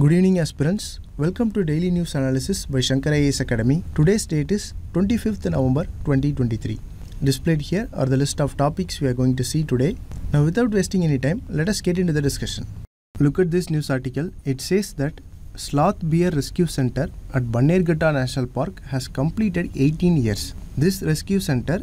Good evening aspirants, welcome to Daily News Analysis by Shankar IAS Academy. Today's date is 25th November 2023. Displayed here are the list of topics we are going to see today. Now without wasting any time, let us get into the discussion. Look at this news article. It says that Sloth Bear Rescue Centre at Bannerghatta National Park has completed 18 years. This rescue centre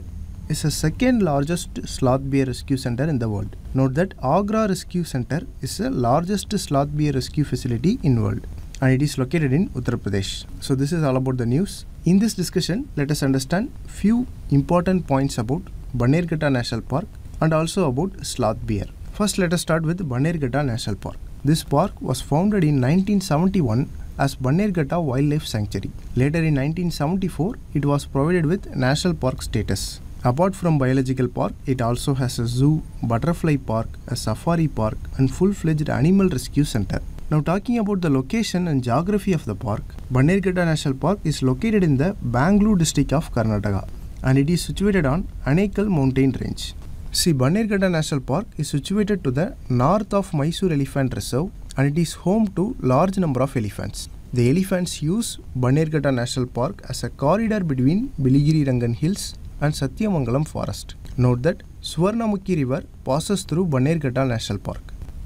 is the second largest sloth bear rescue center in the world. Note that Agra Rescue Center is the largest sloth bear rescue facility in the world and it is located in Uttar Pradesh. So this is all about the news. In this discussion, let us understand few important points about Bannerghatta National Park and also about sloth bear. First, let us start with Bannerghatta National Park. This park was founded in 1971 as Bannerghatta Wildlife Sanctuary. Later in 1974, it was provided with National Park status. Apart from biological park, it also has a zoo, butterfly park, a safari park and full-fledged animal rescue center. Now talking about the location and geography of the park, Bannerghatta National Park is located in the Bangalore district of Karnataka and it is situated on Anekal mountain range. See, Bannerghatta National Park is situated to the north of Mysore Elephant Reserve and it is home to large number of elephants. The elephants use Bannerghatta National Park as a corridor between Biligiri Rangan Hills and Satyamangalam forest. Note that Swarnamukhi River passes through Bannerghatta National Park.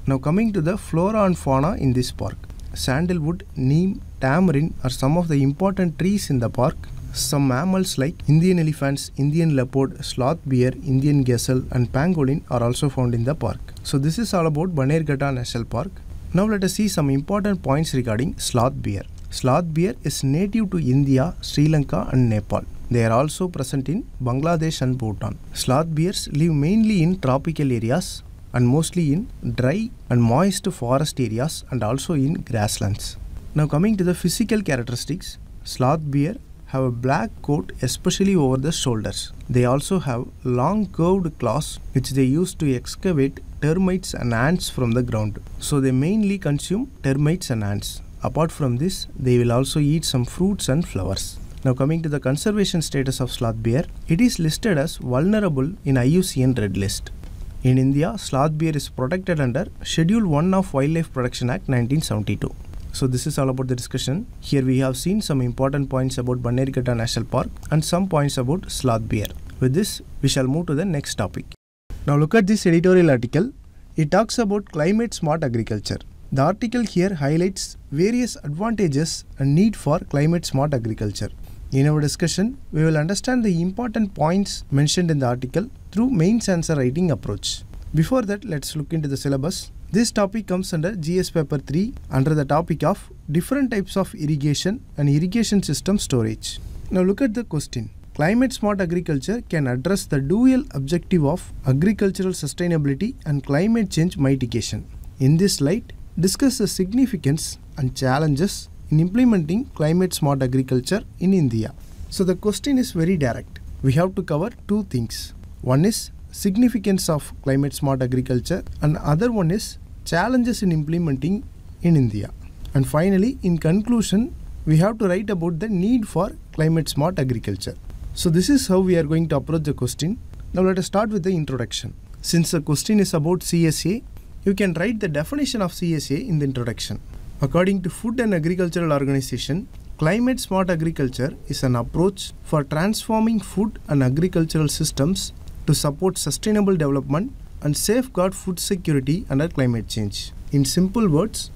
Now coming to the flora and fauna in this park. Sandalwood, neem, tamarind are some of the important trees in the park. Some mammals like Indian elephants, Indian leopard, sloth bear, Indian gazelle and pangolin are also found in the park. So this is all about Bannerghatta National Park. Now let us see some important points regarding sloth bear. Sloth bear is native to India, Sri Lanka and Nepal. They are also present in Bangladesh and Bhutan. Sloth bears live mainly in tropical areas and mostly in dry and moist forest areas and also in grasslands. Now coming to the physical characteristics, sloth bear have a black coat especially over the shoulders. They also have long curved claws which they use to excavate termites and ants from the ground. So they mainly consume termites and ants. Apart from this, they will also eat some fruits and flowers. Now coming to the conservation status of sloth bear, it is listed as vulnerable in IUCN Red List. In India, sloth bear is protected under Schedule 1 of Wildlife Protection Act 1972. So this is all about the discussion. Here we have seen some important points about Bannerghatta National Park and some points about sloth bear. With this, we shall move to the next topic. Now look at this editorial article. It talks about Climate Smart Agriculture. The article here highlights various advantages and need for Climate Smart Agriculture. In our discussion, we will understand the important points mentioned in the article through mains answer writing approach. Before that, let's look into the syllabus. This topic comes under GS Paper 3 under the topic of different types of irrigation and irrigation system storage. Now look at the question. Climate Smart Agriculture can address the dual objective of agricultural sustainability and climate change mitigation. In this slide, discuss the significance and challenges in implementing climate smart agriculture in India. So the question is very direct. We have to cover two things. One is significance of climate smart agriculture and other one is challenges in implementing in India. And finally, in conclusion, we have to write about the need for climate smart agriculture. So this is how we are going to approach the question. Now let us start with the introduction. Since the question is about CSA, you can write the definition of CSA in the introduction. According to Food and Agricultural Organization, climate smart agriculture is an approach for transforming food and agricultural systems to support sustainable development and safeguard food security under climate change. In simple words,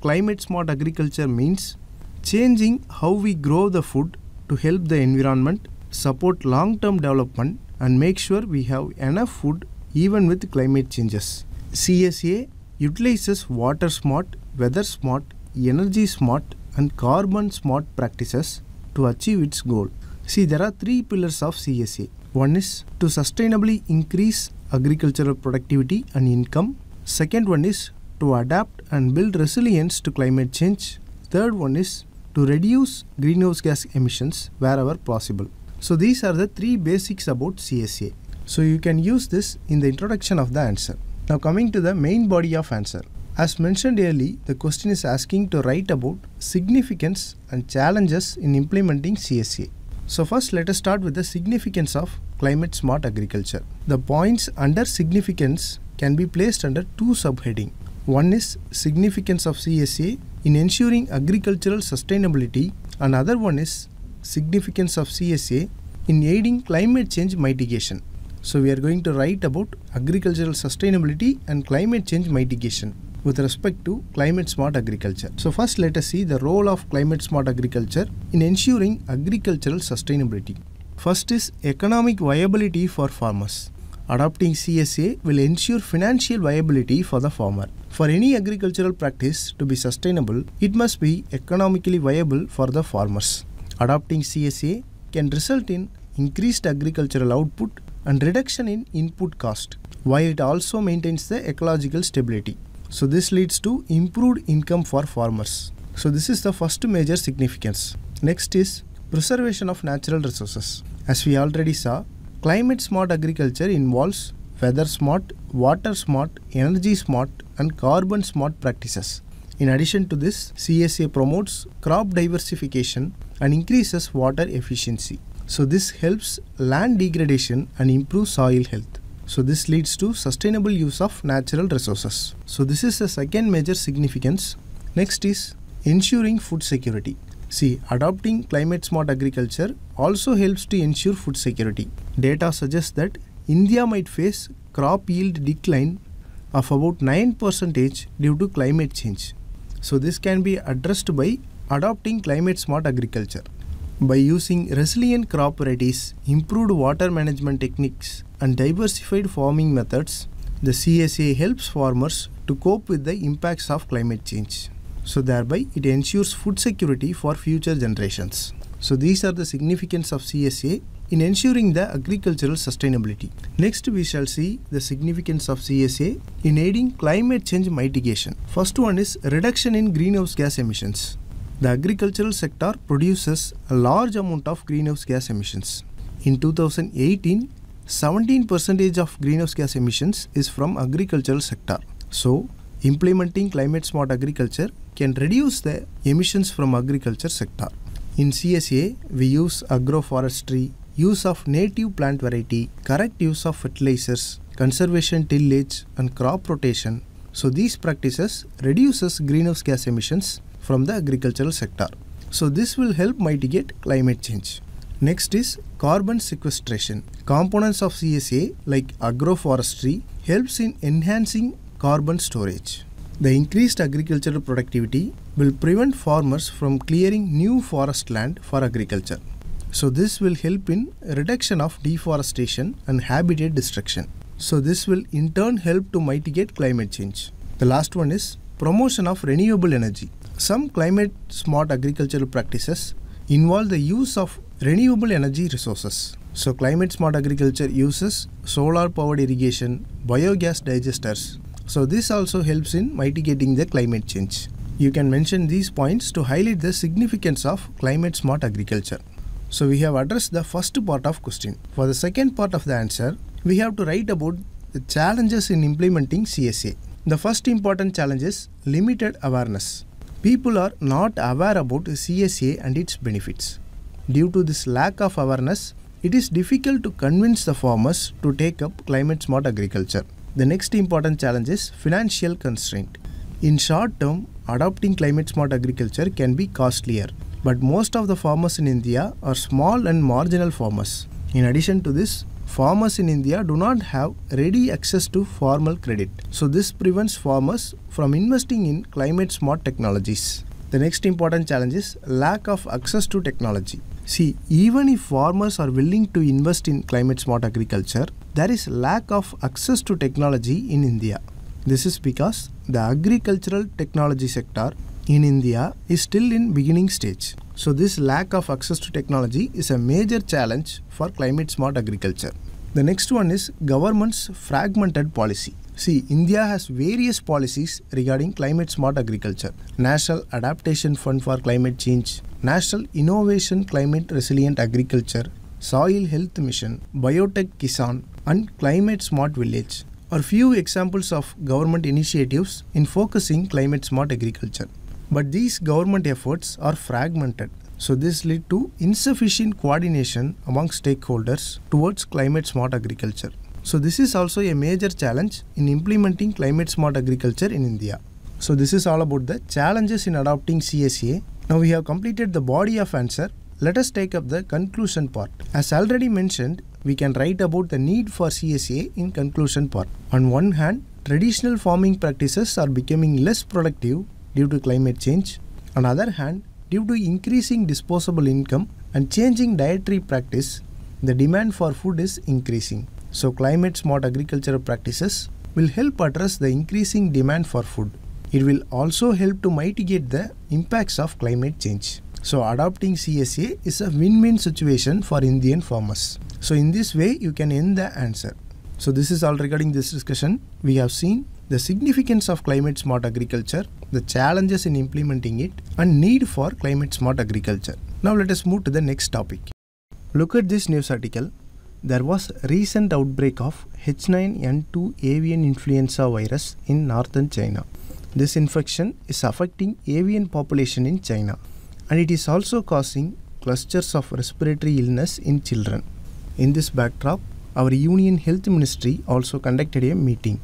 climate smart agriculture means changing how we grow the food to help the environment, support long-term development, and make sure we have enough food even with climate changes. CSA utilizes water smart, weather smart, energy smart and carbon smart practices to achieve its goal. See, there are three pillars of CSA. One is to sustainably increase agricultural productivity and income. Second one is to adapt and build resilience to climate change. Third one is to reduce greenhouse gas emissions wherever possible. So these are the three basics about CSA. So you can use this in the introduction of the answer. Now coming to the main body of answer. As mentioned earlier, the question is asking to write about significance and challenges in implementing CSA. So first let us start with the significance of climate smart agriculture. The points under significance can be placed under two subheadings. One is significance of CSA in ensuring agricultural sustainability. Another one is significance of CSA in aiding climate change mitigation. So we are going to write about agricultural sustainability and climate change mitigation with respect to climate smart agriculture. So first let us see the role of climate smart agriculture in ensuring agricultural sustainability. First is economic viability for farmers. Adopting CSA will ensure financial viability for the farmer. For any agricultural practice to be sustainable, it must be economically viable for the farmers. Adopting CSA can result in increased agricultural output and reduction in input cost, while it also maintains the ecological stability. So this leads to improved income for farmers. So this is the first major significance. Next is preservation of natural resources. As we already saw, climate smart agriculture involves weather smart, water smart, energy smart and carbon smart practices. In addition to this, CSA promotes crop diversification and increases water efficiency. So this helps land degradation and improves soil health. So this leads to sustainable use of natural resources. So this is the second major significance. Next is ensuring food security. See, adopting climate smart agriculture also helps to ensure food security. Data suggests that India might face crop yield decline of about 9% due to climate change. So this can be addressed by adopting climate smart agriculture. By using resilient crop varieties, improved water management techniques and diversified farming methods, the CSA helps farmers to cope with the impacts of climate change. So thereby it ensures food security for future generations. So these are the significance of CSA in ensuring the agricultural sustainability. Next we shall see the significance of CSA in aiding climate change mitigation. First one is reduction in greenhouse gas emissions. The agricultural sector produces a large amount of greenhouse gas emissions. In 2018, 17% of greenhouse gas emissions is from agricultural sector. So, implementing climate smart agriculture can reduce the emissions from agriculture sector. In CSA, we use agroforestry, use of native plant variety, correct use of fertilizers, conservation tillage and crop rotation. So these practices reduces greenhouse gas emissions from the agricultural sector. So this will help mitigate climate change. Next is carbon sequestration. Components of CSA like agroforestry helps in enhancing carbon storage. The increased agricultural productivity will prevent farmers from clearing new forest land for agriculture. So this will help in reduction of deforestation and habitat destruction. So this will in turn help to mitigate climate change. The last one is promotion of renewable energy. Some climate smart agricultural practices involve the use of renewable energy resources. So climate smart agriculture uses solar powered irrigation, biogas digesters. So this also helps in mitigating the climate change. You can mention these points to highlight the significance of climate smart agriculture. So we have addressed the first part of question. For the second part of the answer, we have to write about the challenges in implementing CSA. The first important challenge is limited awareness. People are not aware about CSA and its benefits. Due to this lack of awareness, it is difficult to convince the farmers to take up climate smart agriculture. The next important challenge is financial constraint. In short term, adopting climate smart agriculture can be costlier, but most of the farmers in India are small and marginal farmers. In addition to this, farmers in India do not have ready access to formal credit. So this prevents farmers from investing in climate smart technologies. The next important challenge is lack of access to technology. See, even if farmers are willing to invest in climate smart agriculture, there is lack of access to technology in India. This is because the agricultural technology sector in India is still in beginning stage. So this lack of access to technology is a major challenge for climate smart agriculture. The next one is government's fragmented policy. See, India has various policies regarding climate smart agriculture. National Adaptation Fund for Climate Change, National Innovation Climate Resilient Agriculture, Soil Health Mission, Biotech Kisan and Climate Smart Village are few examples of government initiatives in focusing climate smart agriculture. But these government efforts are fragmented. So this leads to insufficient coordination among stakeholders towards climate smart agriculture. So this is also a major challenge in implementing climate smart agriculture in India. So this is all about the challenges in adopting CSA. Now we have completed the body of answer. Let us take up the conclusion part. As already mentioned, we can write about the need for CSA in conclusion part. On one hand, traditional farming practices are becoming less productive due to climate change. On the other hand, due to increasing disposable income and changing dietary practice, the demand for food is increasing. So climate smart agricultural practices will help address the increasing demand for food. It will also help to mitigate the impacts of climate change. So adopting CSA is a win-win situation for Indian farmers. So in this way, you can end the answer. So this is all regarding this discussion. We have seen the significance of climate smart agriculture, the challenges in implementing it, and need for climate smart agriculture. Now let us move to the next topic. Look at this news article. There was a recent outbreak of H9N2 avian influenza virus in northern China. This infection is affecting avian population in China, and it is also causing clusters of respiratory illness in children. In this backdrop, our Union Health Ministry also conducted a meeting.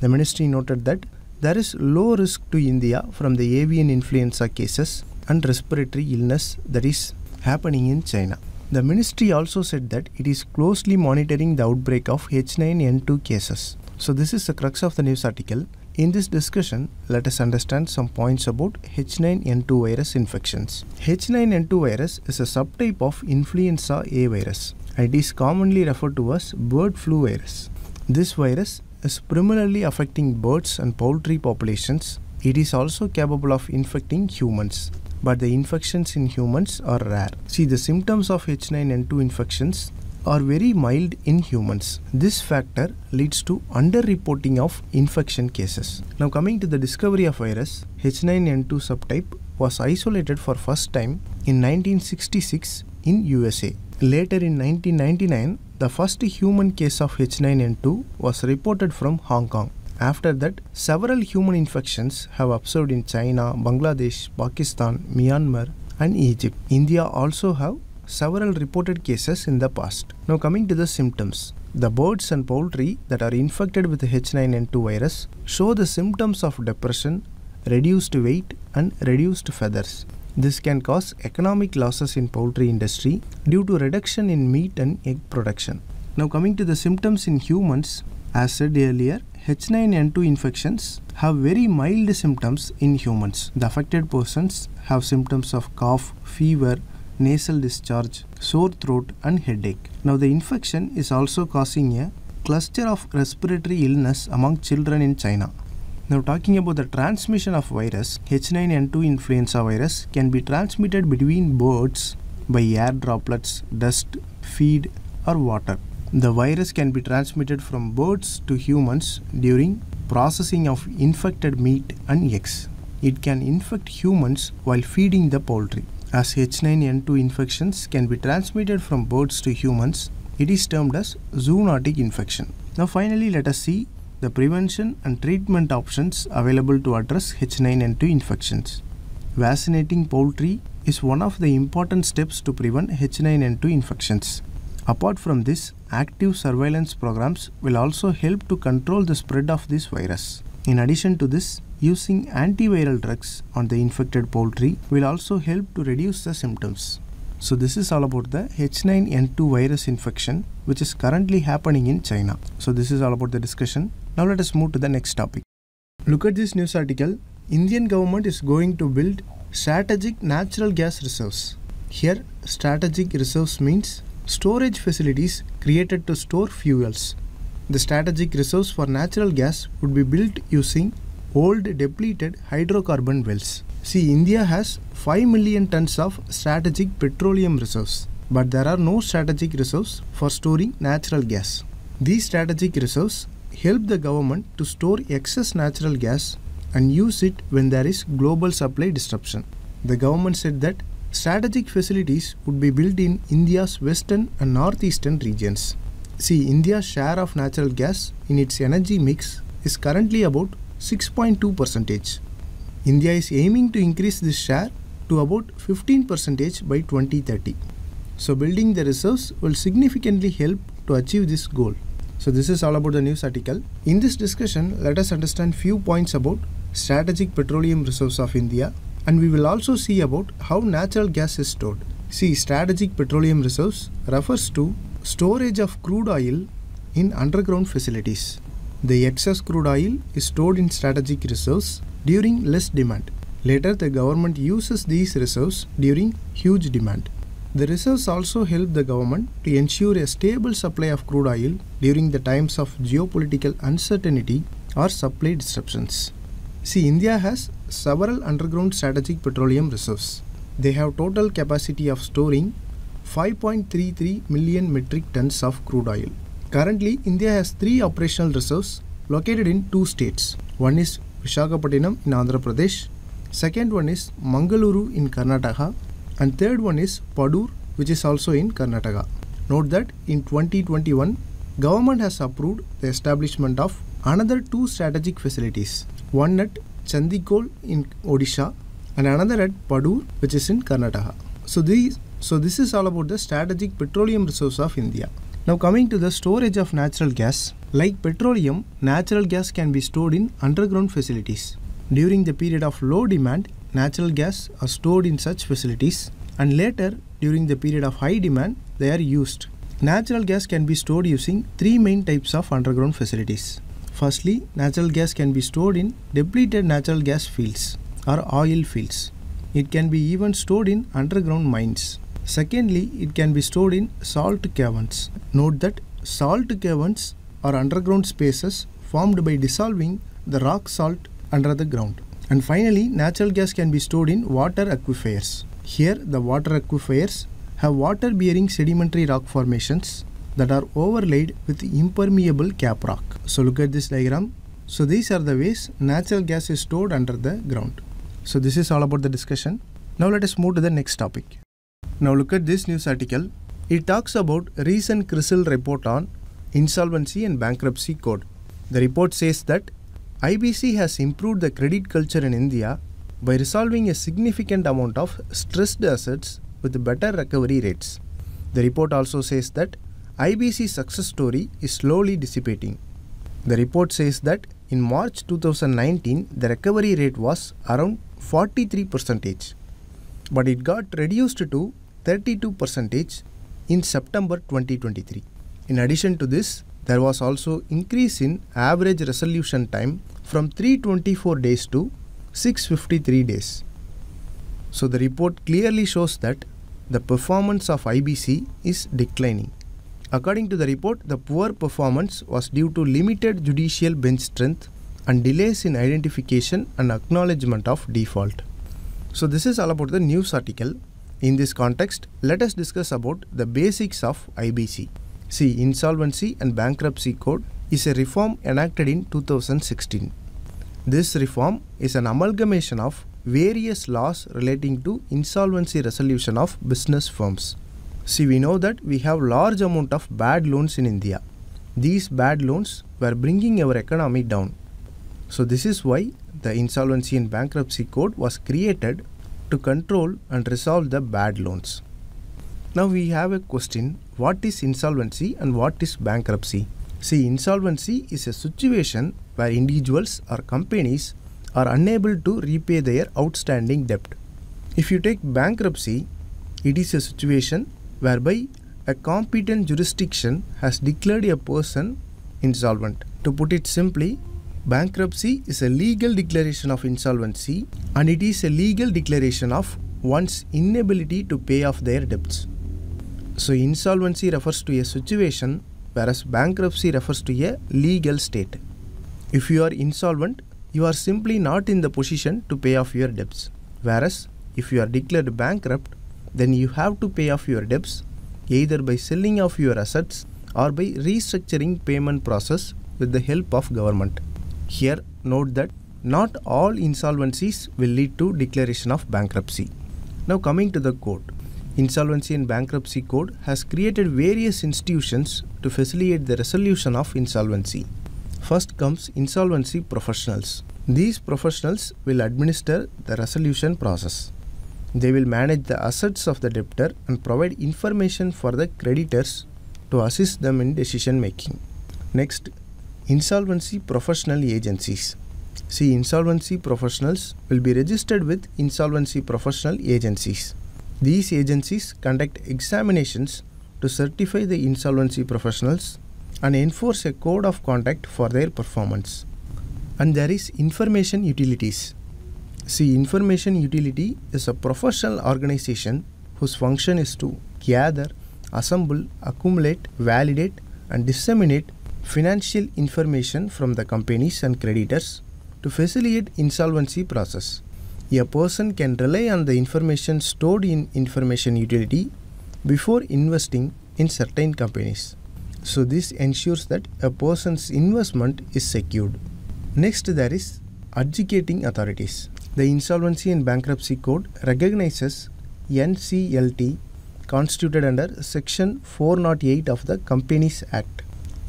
The ministry noted that there is low risk to India from the avian influenza cases and respiratory illness that is happening in China. The ministry also said that it is closely monitoring the outbreak of H9N2 cases. So this is the crux of the news article. In this discussion, let us understand some points about H9N2 virus infections. H9N2 virus is a subtype of influenza A virus. It is commonly referred to as bird flu virus. This virus is primarily affecting birds and poultry populations. It is also capable of infecting humans, but the infections in humans are rare. See, the symptoms of H9N2 infections are very mild in humans. This factor leads to underreporting of infection cases. Now coming to the discovery of virus, H9N2 subtype was isolated for first time in 1966 in USA. Later in 1999, the first human case of H9N2 was reported from Hong Kong. After that, several human infections have observed in China, Bangladesh, Pakistan, Myanmar, and Egypt. India also have several reported cases in the past. Now coming to the symptoms. The birds and poultry that are infected with the H9N2 virus show the symptoms of depression, reduced weight, and reduced feathers. This can cause economic losses in poultry industry due to reduction in meat and egg production. Now coming to the symptoms in humans, as said earlier, H9N2 infections have very mild symptoms in humans. The affected persons have symptoms of cough, fever, nasal discharge, sore throat, and headache. Now, the infection is also causing a cluster of respiratory illness among children in China. Now, talking about the transmission of virus, H9N2 influenza virus can be transmitted between birds by air droplets, dust, feed, or water. The virus can be transmitted from birds to humans during processing of infected meat and eggs. It can infect humans while feeding the poultry. As H9N2 infections can be transmitted from birds to humans, it is termed as zoonotic infection. Now finally, let us see the prevention and treatment options available to address H9N2 infections. Vaccinating poultry is one of the important steps to prevent H9N2 infections. Apart from this, active surveillance programs will also help to control the spread of this virus. In addition to this, using antiviral drugs on the infected poultry will also help to reduce the symptoms. So this is all about the H9N2 virus infection, which is currently happening in China. So this is all about the discussion. Now let us move to the next topic. Look at this news article. Indian government is going to build strategic natural gas reserves. Here, strategic reserves means storage facilities created to store fuels. The strategic reserves for natural gas would be built using old depleted hydrocarbon wells. See, India has 5 million tons of strategic petroleum reserves, but there are no strategic reserves for storing natural gas. These strategic reserves help the government to store excess natural gas and use it when there is global supply disruption. The government said that strategic facilities would be built in India's western and northeastern regions. See, India's share of natural gas in its energy mix is currently about 6.2%. India is aiming to increase this share to about 15% by 2030. So building the reserves will significantly help to achieve this goal. So this is all about the news article. In this discussion, let us understand few points about strategic petroleum reserves of India, and we will also see about how natural gas is stored. See, strategic petroleum reserves refers to storage of crude oil in underground facilities. The excess crude oil is stored in strategic reserves during less demand. Later, the government uses these reserves during huge demand. The reserves also help the government to ensure a stable supply of crude oil during the times of geopolitical uncertainty or supply disruptions. See, India has several underground strategic petroleum reserves. They have total capacity of storing 5.33 million metric tons of crude oil. Currently, India has 3 operational reserves located in 2 states. One is Vishakhapatnam in Andhra Pradesh, second one is Mangaluru in Karnataka, and third one is Padur, which is also in Karnataka. Note that in 2021, government has approved the establishment of another 2 strategic facilities. One at Chandikol in Odisha and another at Padur, which is in Karnataka. So this is all about the strategic petroleum reserves of India. Now coming to the storage of natural gas. Like petroleum, natural gas can be stored in underground facilities. During the period of low demand, natural gas are stored in such facilities, and later during the period of high demand, they are used. Natural gas can be stored using 3 main types of underground facilities. Firstly, natural gas can be stored in depleted natural gas fields or oil fields. It can be even stored in underground mines. Secondly, it can be stored in salt caverns. Note that salt caverns are underground spaces formed by dissolving the rock salt under the ground. And finally, natural gas can be stored in water aquifers. Here, the water aquifers have water-bearing sedimentary rock formations that are overlaid with impermeable cap rock. So look at this diagram. So these are the ways natural gas is stored under the ground. So this is all about the discussion. Now let us move to the next topic. Now look at this news article. It talks about recent CRISIL report on Insolvency and Bankruptcy Code. The report says that IBC has improved the credit culture in India by resolving a significant amount of stressed assets with better recovery rates. The report also says that IBC's success story is slowly dissipating. The report says that in March 2019, the recovery rate was around 43%, but it got reduced to 32% in September 2023. In addition to this, there was also increase in average resolution time from 324 days to 653 days. So the report clearly shows that the performance of IBC is declining. According to the report, the poor performance was due to limited judicial bench strength and delays in identification and acknowledgement of default. So this is all about the news article. In this context, let us discuss about the basics of IBC. See, Insolvency and Bankruptcy Code is a reform enacted in 2016. This reform is an amalgamation of various laws relating to insolvency resolution of business firms. See, we know that we have large amount of bad loans in India. These bad loans were bringing our economy down. So this is why the Insolvency and Bankruptcy Code was created to control and resolve the bad loans. Now we have a question, what is insolvency and what is bankruptcy? See, insolvency is a situation where individuals or companies are unable to repay their outstanding debt. If you take bankruptcy, it is a situation whereby a competent jurisdiction has declared a person insolvent. To put it simply, bankruptcy is a legal declaration of insolvency, and it is a legal declaration of one's inability to pay off their debts. So insolvency refers to a situation, whereas bankruptcy refers to a legal state. If you are insolvent, you are simply not in the position to pay off your debts. Whereas if you are declared bankrupt, then you have to pay off your debts either by selling off your assets or by restructuring payment process with the help of government. Here, note that not all insolvencies will lead to declaration of bankruptcy. Now coming to the code. Insolvency and Bankruptcy Code has created various institutions to facilitate the resolution of insolvency. First comes insolvency professionals. These professionals will administer the resolution process. They will manage the assets of the debtor and provide information for the creditors to assist them in decision making. Next, insolvency professional agencies. See, insolvency professionals will be registered with insolvency professional agencies. These agencies conduct examinations to certify the insolvency professionals and enforce a code of conduct for their performance. And there is information utilities. See, information utility is a professional organization whose function is to gather, assemble, accumulate, validate, and disseminate financial information from the companies and creditors to facilitate insolvency process. A person can rely on the information stored in information utility before investing in certain companies. So this ensures that a person's investment is secured. Next, there is adjudicating authorities. The Insolvency and Bankruptcy Code recognizes NCLT constituted under Section 408 of the Companies Act.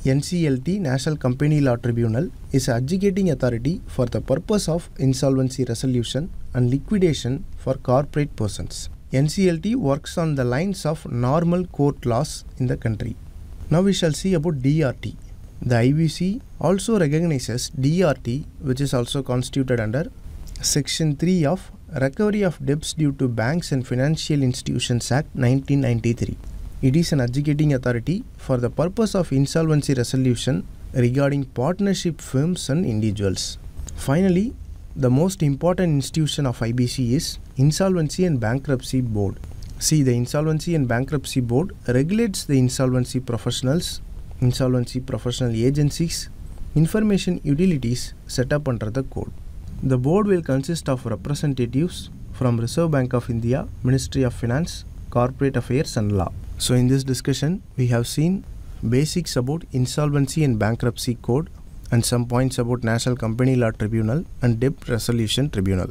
NCLT, National Company Law Tribunal, is an adjudicating authority for the purpose of insolvency resolution and liquidation for corporate persons. NCLT works on the lines of normal court laws in the country. Now we shall see about DRT. The IUCN also recognizes DRT, which is also constituted under Section 3 of Recovery of Debts Due to Banks and Financial Institutions Act 1993. It is an adjudicating authority for the purpose of insolvency resolution regarding partnership firms and individuals. Finally, the most important institution of IBC is Insolvency and Bankruptcy Board. See, the Insolvency and Bankruptcy Board regulates the insolvency professionals, insolvency professional agencies, information utilities set up under the code. The board will consist of representatives from Reserve Bank of India, Ministry of Finance, Corporate Affairs and Law. So in this discussion, we have seen basics about Insolvency and Bankruptcy Code and some points about National Company Law Tribunal and Debt Resolution Tribunal.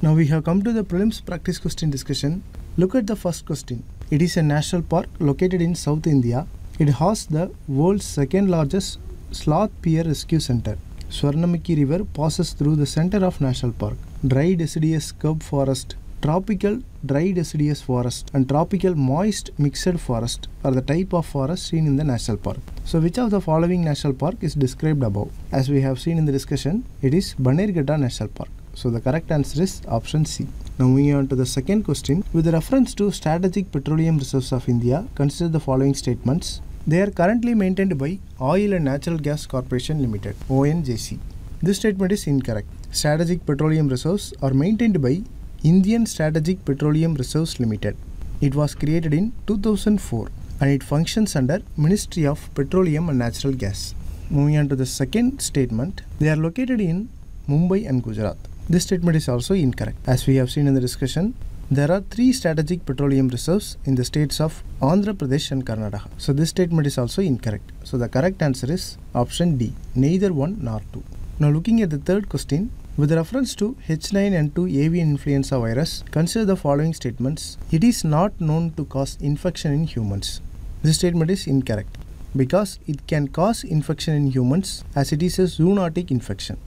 Now we have come to the prelims practice question discussion. Look at the first question. It is a national park located in South India. It hosts the world's second largest Sloth Bear Rescue Centre. Swarnamukhi River passes through the center of national park. Dry deciduous scrub forest, tropical dry deciduous forest and tropical moist mixed forest are the type of forest seen in the national park. So which of the following national park is described above? As we have seen in the discussion, it is Bannerghatta National Park. So the correct answer is option C. Now moving on to the second question. With reference to strategic petroleum reserves of India, consider the following statements. They are currently maintained by Oil and Natural Gas Corporation Limited, ONGC. This statement is incorrect. Strategic petroleum reserves are maintained by Indian Strategic Petroleum Reserves Limited. It was created in 2004 and it functions under Ministry of Petroleum and Natural Gas. Moving on to the second statement, they are located in Mumbai and Gujarat. This statement is also incorrect. As we have seen in the discussion, there are 3 strategic petroleum reserves in the states of Andhra Pradesh and Karnataka. So this statement is also incorrect. So the correct answer is option D, neither 1 nor 2. Now looking at the third question, with reference to H9N2 avian influenza virus, consider the following statements. It is not known to cause infection in humans. This statement is incorrect because it can cause infection in humans as it is a zoonotic infection.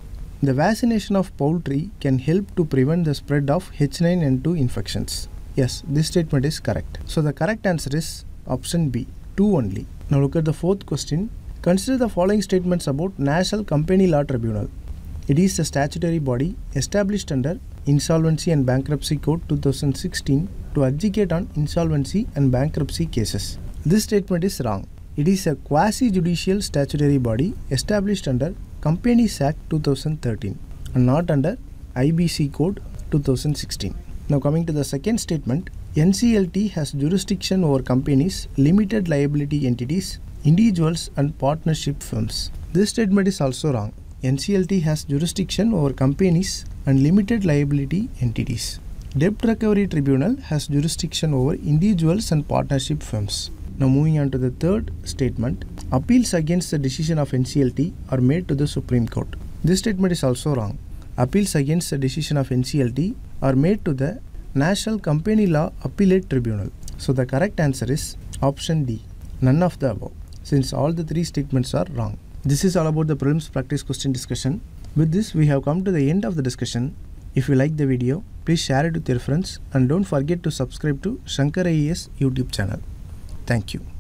The vaccination of poultry can help to prevent the spread of H9N2 infections. Yes, this statement is correct. So the correct answer is option B, 2 only. Now look at the fourth question. Consider the following statements about National Company Law Tribunal. It is a statutory body established under Insolvency and Bankruptcy Code 2016 to adjudicate on insolvency and bankruptcy cases. This statement is wrong. It is a quasi-judicial statutory body established under Companies Act 2013 and not under IBC Code 2016. Now coming to the second statement, NCLT has jurisdiction over companies, limited liability entities, individuals and partnership firms. This statement is also wrong. NCLT has jurisdiction over companies and limited liability entities. Debt Recovery Tribunal has jurisdiction over individuals and partnership firms. Now moving on to the third statement, appeals against the decision of NCLT are made to the Supreme Court. This statement is also wrong. Appeals against the decision of NCLT are made to the National Company Law Appellate Tribunal. So the correct answer is option D, none of the above, since all the 3 statements are wrong. This is all about the prelims practice question discussion. With this, we have come to the end of the discussion. If you like the video, please share it with your friends and don't forget to subscribe to Shankar IAS YouTube channel. Thank you.